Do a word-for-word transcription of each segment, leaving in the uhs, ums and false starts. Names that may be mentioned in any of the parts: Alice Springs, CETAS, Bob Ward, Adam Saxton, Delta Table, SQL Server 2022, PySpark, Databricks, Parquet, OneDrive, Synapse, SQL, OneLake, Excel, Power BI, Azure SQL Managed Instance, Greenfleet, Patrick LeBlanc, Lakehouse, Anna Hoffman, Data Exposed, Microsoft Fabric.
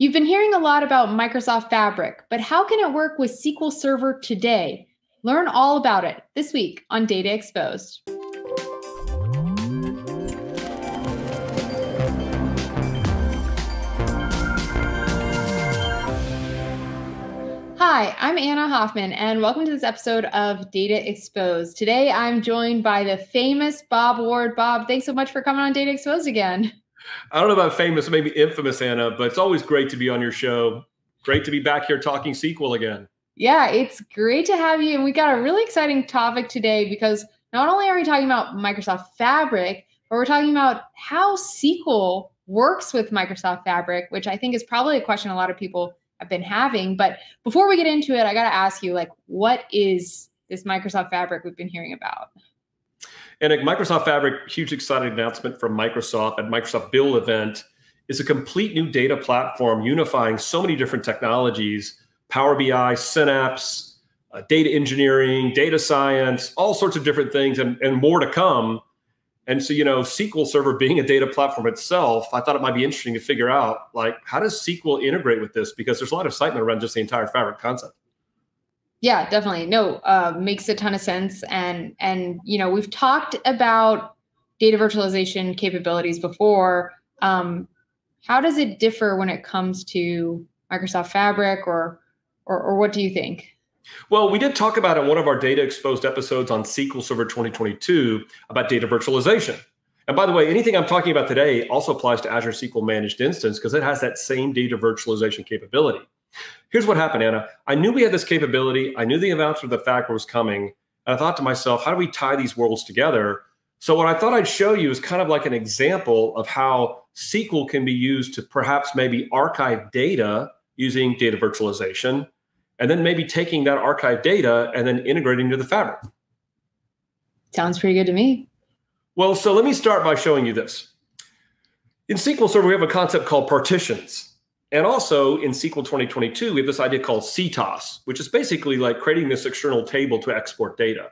You've been hearing a lot about Microsoft Fabric, but how can it work with S Q L Server today? Learn all about it this week on Data Exposed. Hi, I'm Anna Hoffman, and welcome to this episode of Data Exposed. Today, I'm joined by the famous Bob Ward. Bob, thanks so much for coming on Data Exposed again. I don't know about famous, maybe infamous, Anna, but it's always great to be on your show. Great to be back here talking S Q L again. Yeah, it's great to have you. And we got a really exciting topic today because not only are we talking about Microsoft Fabric, but we're talking about how S Q L works with Microsoft Fabric, which I think is probably a question a lot of people have been having. But before we get into it, I got to ask you, like, what is this Microsoft Fabric we've been hearing about? And at Microsoft Fabric, huge exciting announcement from Microsoft at Microsoft Build event, is a complete new data platform unifying so many different technologies, Power B I, Synapse, uh, data engineering, data science, all sorts of different things and, and more to come. And so, you know, S Q L Server being a data platform itself, I thought it might be interesting to figure out, like, how does S Q L integrate with this? Because there's a lot of excitement around just the entire Fabric concept. Yeah, definitely. No, uh, makes a ton of sense. And, and, you know, we've talked about data virtualization capabilities before. Um, how does it differ when it comes to Microsoft Fabric, or, or, or what do you think? Well, we did talk about in one of our Data Exposed episodes on S Q L Server twenty twenty-two about data virtualization. And by the way, anything I'm talking about today also applies to Azure S Q L Managed Instance because it has that same data virtualization capability. Here's what happened, Anna. I knew we had this capability. I knew the announcement of the fact was coming. And I thought to myself, how do we tie these worlds together? So what I thought I'd show you is kind of like an example of how S Q L can be used to perhaps maybe archive data using data virtualization, and then maybe taking that archived data and then integrating into the Fabric. Sounds pretty good to me. Well, so let me start by showing you this. In S Q L Server, we have a concept called partitions. And also in S Q L twenty twenty-two, we have this idea called C E T A S, which is basically like creating this external table to export data.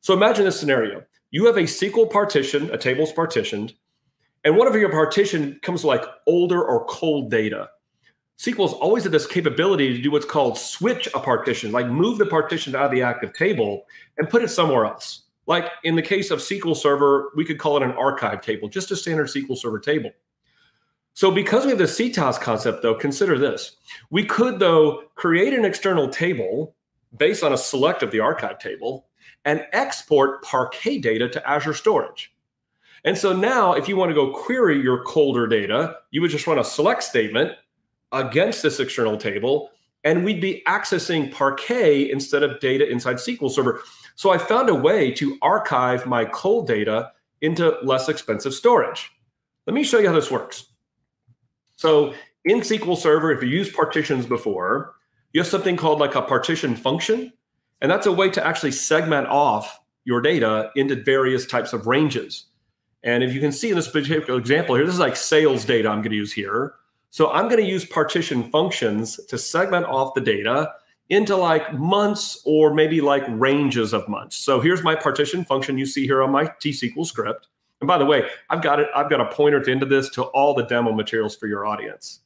So imagine this scenario. You have a S Q L partition, a table's partitioned, and whatever your partition comes like older or cold data. S Q L's always had this capability to do what's called switch a partition, like move the partition out of the active table and put it somewhere else. Like in the case of S Q L Server, we could call it an archive table, just a standard S Q L Server table. So because we have the C E T A S concept, though, consider this. We could, though, create an external table based on a select of the archive table and export Parquet data to Azure Storage. And so now if you want to go query your colder data, you would just run a select statement against this external table, and we'd be accessing Parquet instead of data inside S Q L Server. So I found a way to archive my cold data into less expensive storage. Let me show you how this works. So in S Q L Server, if you used partitions before, you have something called like a partition function. And that's a way to actually segment off your data into various types of ranges. And if you can see in this particular example here, this is like sales data I'm going to use here. So I'm going to use partition functions to segment off the data into like months or maybe like ranges of months. So here's my partition function you see here on my T S Q L script. And by the way, I've got it. I've got a pointer at the end of this to all the demo materials for your audience.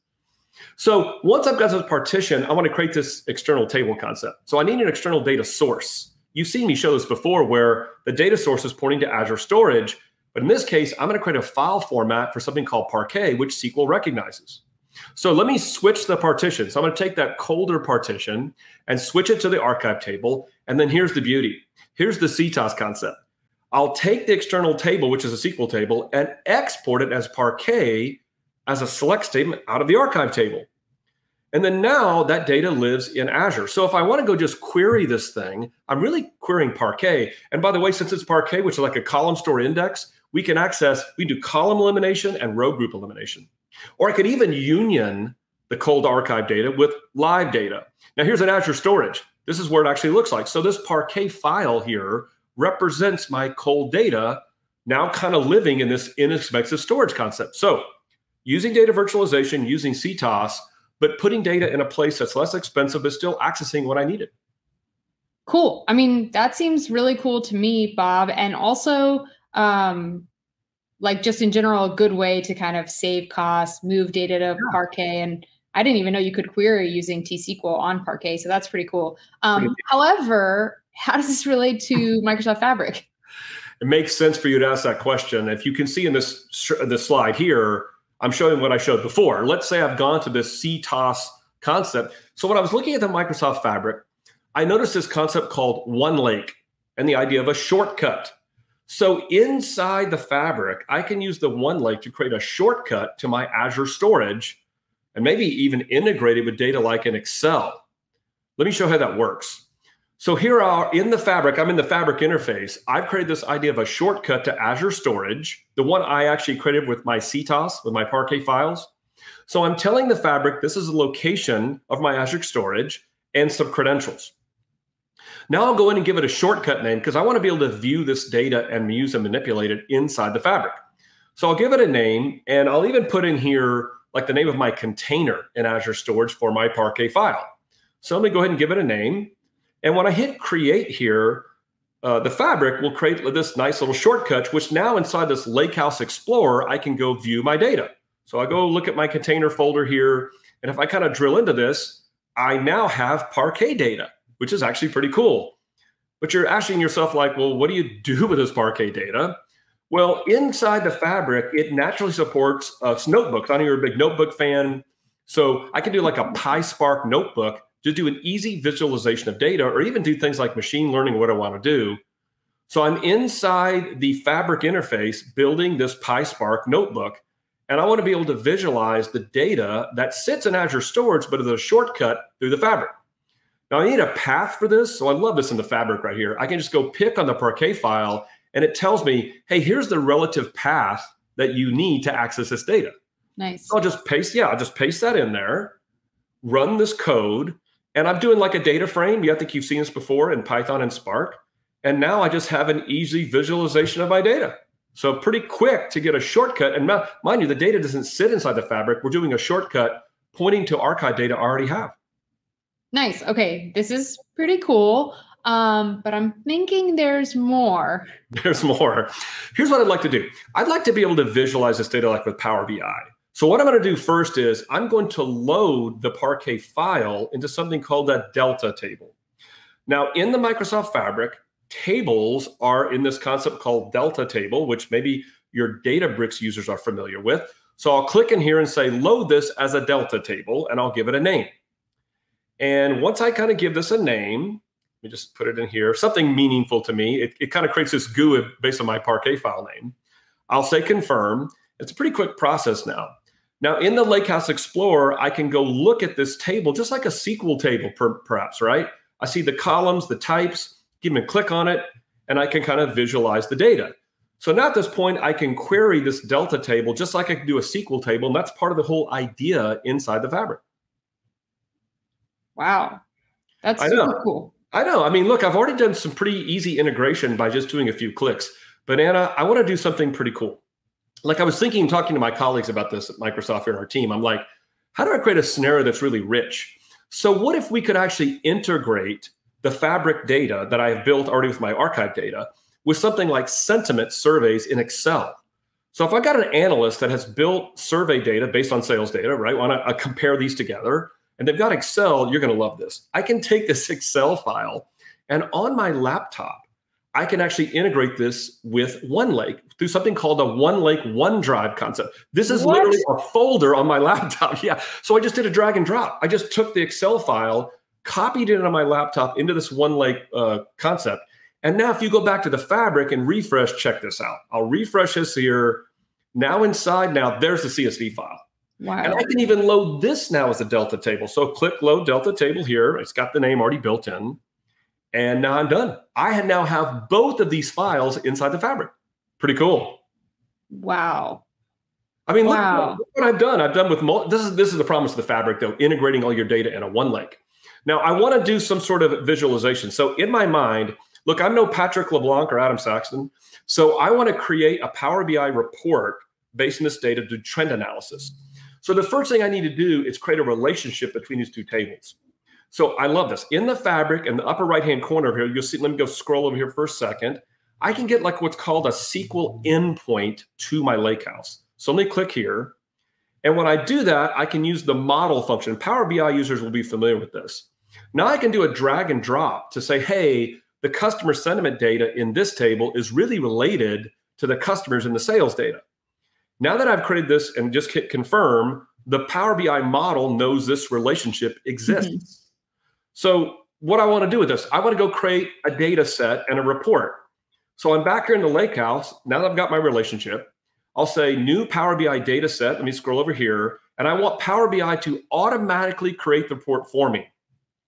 So once I've got this partition, I want to create this external table concept. So I need an external data source. You've seen me show this before where the data source is pointing to Azure Storage. But in this case, I'm going to create a file format for something called Parquet, which S Q L recognizes. So let me switch the partition. So I'm going to take that colder partition and switch it to the archive table. And then here's the beauty. Here's the C E T A S concept. I'll take the external table, which is a S Q L table, and export it as Parquet as a select statement out of the archive table. And then now that data lives in Azure. So if I want to go just query this thing, I'm really querying Parquet. And by the way, since it's Parquet, which is like a column store index, we can access, we do column elimination and row group elimination. Or I could even union the cold archive data with live data. Now here's an Azure Storage. This is where it actually looks like. So this Parquet file here represents my cold data now kind of living in this inexpensive storage concept. So using data virtualization, using C E T A S, but putting data in a place that's less expensive, but still accessing what I needed. Cool. I mean, that seems really cool to me, Bob. And also, um, like just in general, a good way to kind of save costs, move data to yeah. Parquet, and I didn't even know you could query using T S Q L on Parquet, so that's pretty cool. Um, however, how does this relate to Microsoft Fabric? It makes sense for you to ask that question. If you can see in this, this slide here, I'm showing what I showed before. Let's say I've gone to this C TAS concept. So when I was looking at the Microsoft Fabric, I noticed this concept called OneLake and the idea of a shortcut. So inside the Fabric, I can use the OneLake to create a shortcut to my Azure storage and maybe even integrate it with data like in Excel. Let me show how that works. So here are in the Fabric, I'm in the Fabric interface. I've created this idea of a shortcut to Azure storage, the one I actually created with my C TAS, with my Parquet files. So I'm telling the Fabric, this is the location of my Azure storage and some credentials. Now I'll go in and give it a shortcut name because I want to be able to view this data and use and manipulate it inside the Fabric. So I'll give it a name, and I'll even put in here like the name of my container in Azure storage for my Parquet file. So let me go ahead and give it a name. And when I hit create here, uh, the Fabric will create this nice little shortcut, which now inside this Lakehouse Explorer, I can go view my data. So I go look at my container folder here. And if I kind of drill into this, I now have Parquet data, which is actually pretty cool. But you're asking yourself like, well, what do you do with this Parquet data? Well, inside the Fabric, it naturally supports uh, notebooks. I know you're a big notebook fan. So I can do like a PySpark notebook to do an easy visualization of data, or even do things like machine learning, what I want to do. So I'm inside the Fabric interface building this PySpark notebook, and I want to be able to visualize the data that sits in Azure storage, but as a shortcut through the Fabric. Now I need a path for this. So I love this in the Fabric right here. I can just go pick on the Parquet file and it tells me, hey, here's the relative path that you need to access this data. Nice. So I'll just paste, yeah, I'll just paste that in there, run this code, and I'm doing like a data frame. Yeah, I think you've seen this before in Python and Spark. And now I just have an easy visualization of my data. So pretty quick to get a shortcut. And mind you, the data doesn't sit inside the Fabric. We're doing a shortcut pointing to archive data I already have. Nice. Okay, this is pretty cool, um, but I'm thinking there's more. There's more. Here's what I'd like to do. I'd like to be able to visualize this data like with Power B I. So what I'm going to do first is I'm going to load the Parquet file into something called a Delta Table. Now, in the Microsoft Fabric, tables are in this concept called Delta Table, which maybe your Databricks users are familiar with. So I'll click in here and say, load this as a Delta Table, and I'll give it a name. And once I kind of give this a name, let me just put it in here, something meaningful to me. It, it kind of creates this G U I based on my Parquet file name. I'll say confirm. It's a pretty quick process now. Now in the Lakehouse Explorer, I can go look at this table, just like a S Q L table per, perhaps, right? I see the columns, the types, give me a click on it, and I can kind of visualize the data. So now at this point, I can query this Delta Table, just like I can do a S Q L table, and that's part of the whole idea inside the Fabric. Wow, that's super cool. I know. I mean, look, I've already done some pretty easy integration by just doing a few clicks. But Anna, I want to do something pretty cool. Like I was thinking, talking to my colleagues about this at Microsoft and our team, I'm like, how do I create a scenario that's really rich? So what if we could actually integrate the Fabric data that I have built already with my archive data with something like sentiment surveys in Excel? So if I got an analyst that has built survey data based on sales data, right, want to compare these together, and they've got Excel, you're going to love this. I can take this Excel file, and on my laptop, I can actually integrate this with OneLake through something called a OneLake OneDrive concept. This is what? Literally a folder on my laptop. Yeah. So I just did a drag and drop. I just took the Excel file, copied it on my laptop into this OneLake uh, concept. And now if you go back to the Fabric and refresh, check this out. I'll refresh this here. Now inside, now there's the C S V file. Wow. And I can even load this now as a Delta Table. So click load Delta Table here. It's got the name already built in. And now I'm done. I now have both of these files inside the Fabric. Pretty cool. Wow. I mean, wow. Look, look what I've done. I've done with, mul this is this is the promise of the Fabric though, integrating all your data in a OneLake. Now I want to do some sort of visualization. So in my mind, look, I'm no Patrick LeBlanc or Adam Saxton. So I want to create a Power B I report based on this data to do trend analysis. So the first thing I need to do is create a relationship between these two tables. So I love this. In the Fabric, in the upper right-hand corner here, you'll see, let me go scroll over here for a second. I can get like what's called a S Q L endpoint to my Lakehouse. So let me click here. And when I do that, I can use the model function. Power B I users will be familiar with this. Now I can do a drag and drop to say, hey, the customer sentiment data in this table is really related to the customers in the sales data. Now that I've created this and just hit confirm, the Power B I model knows this relationship exists. Mm-hmm. So what I want to do with this, I want to go create a data set and a report. So I'm back here in the lake house. Now that I've got my relationship, I'll say new Power B I data set. Let me scroll over here. And I want Power B I to automatically create the report for me.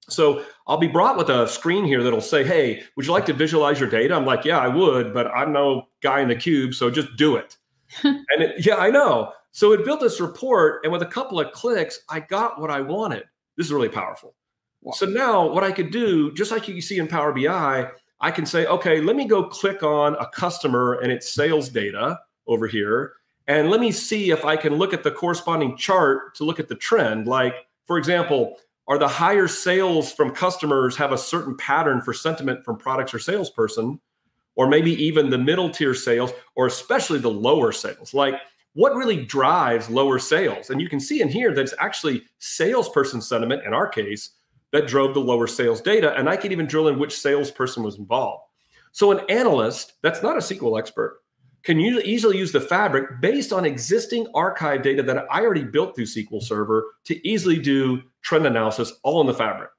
So I'll be brought with a screen here that'll say, hey, would you like to visualize your data? I'm like, yeah, I would, but I'm no guy in the cube, so just do it. and it, yeah, I know. So it built this report, and with a couple of clicks, I got what I wanted. This is really powerful. Wow. So now what I could do, just like you see in Power B I, I can say, okay, let me go click on a customer and its sales data over here, and let me see if I can look at the corresponding chart to look at the trend. Like, for example, are the higher sales from customers have a certain pattern for sentiment from products or salesperson, or maybe even the middle tier sales, or especially the lower sales? Like, what really drives lower sales? And you can see in here that it's actually salesperson sentiment, in our case, that drove the lower sales data. And I could even drill in which salesperson was involved. So an analyst that's not a S Q L expert can easily use the Fabric based on existing archive data that I already built through S Q L Server to easily do trend analysis all in the Fabric.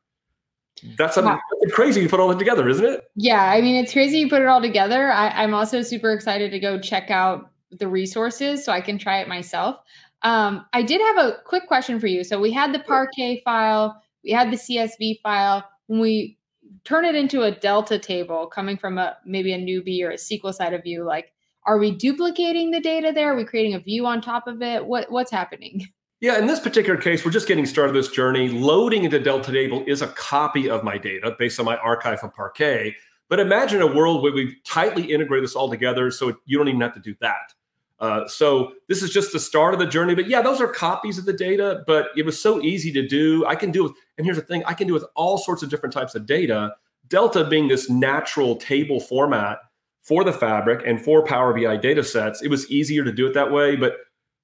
That's something, wow. That's crazy you put all that together, isn't it? Yeah, I mean, it's crazy you put it all together. I, I'm also super excited to go check out the resources so I can try it myself. Um, I did have a quick question for you. So we had the Parquet file, we had the C S V file. When we turn it into a Delta table coming from a maybe a newbie or a S Q L side of you, like, are we duplicating the data there? Are we creating a view on top of it? What, what's happening? Yeah, in this particular case, we're just getting started this journey. Loading into Delta Table is a copy of my data based on my archive from Parquet. But imagine a world where we've tightly integrated this all together so you don't even have to do that. Uh, so this is just the start of the journey. But yeah, those are copies of the data, but it was so easy to do. I can do it, and here's the thing, I can do it with all sorts of different types of data, Delta being this natural table format for the Fabric and for Power B I data sets. It was easier to do it that way, but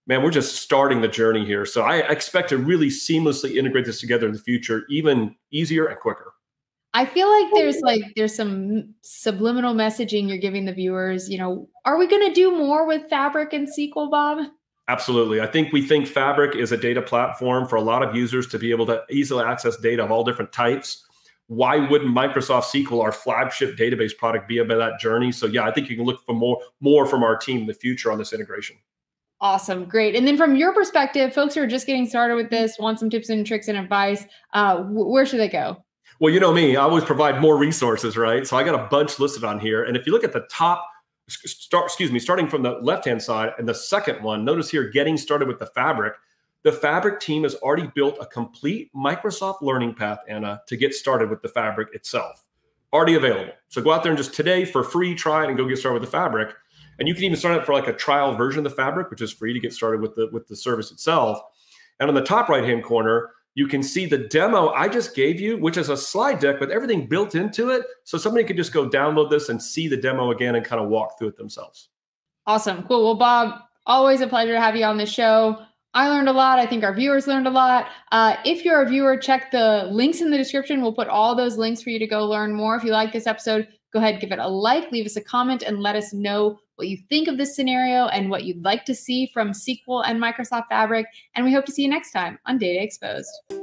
man, we're just starting the journey here. So I expect to really seamlessly integrate this together in the future, even easier and quicker. I feel like there's like there's some subliminal messaging you're giving the viewers. You know, are we going to do more with Fabric and S Q L, Bob? Absolutely. I think we think Fabric is a data platform for a lot of users to be able to easily access data of all different types. Why wouldn't Microsoft S Q L, our flagship database product, be about that journey? So yeah, I think you can look for more, more from our team in the future on this integration. Awesome. Great. And then from your perspective, folks who are just getting started with this, want some tips and tricks and advice, uh, where should they go? Well, you know me, I always provide more resources, right? So I got a bunch listed on here. And if you look at the top, start, excuse me, starting from the left-hand side and the second one, notice here, getting started with the Fabric. The Fabric team has already built a complete Microsoft learning path, Anna, to get started with the Fabric itself. Already available. So go out there and just today for free, try it and go get started with the Fabric. And you can even sign up for like a trial version of the Fabric, which is free to get started with the, with the service itself. And on the top right-hand corner, you can see the demo I just gave you, which is a slide deck with everything built into it. So somebody could just go download this and see the demo again and kind of walk through it themselves. Awesome. Cool. Well, Bob, always a pleasure to have you on the show. I learned a lot. I think our viewers learned a lot. Uh, if you're a viewer, check the links in the description. We'll put all those links for you to go learn more. If you like this episode, go ahead, give it a like, leave us a comment, and let us know what you think of this scenario and what you'd like to see from S Q L and Microsoft Fabric. And we hope to see you next time on Data Exposed.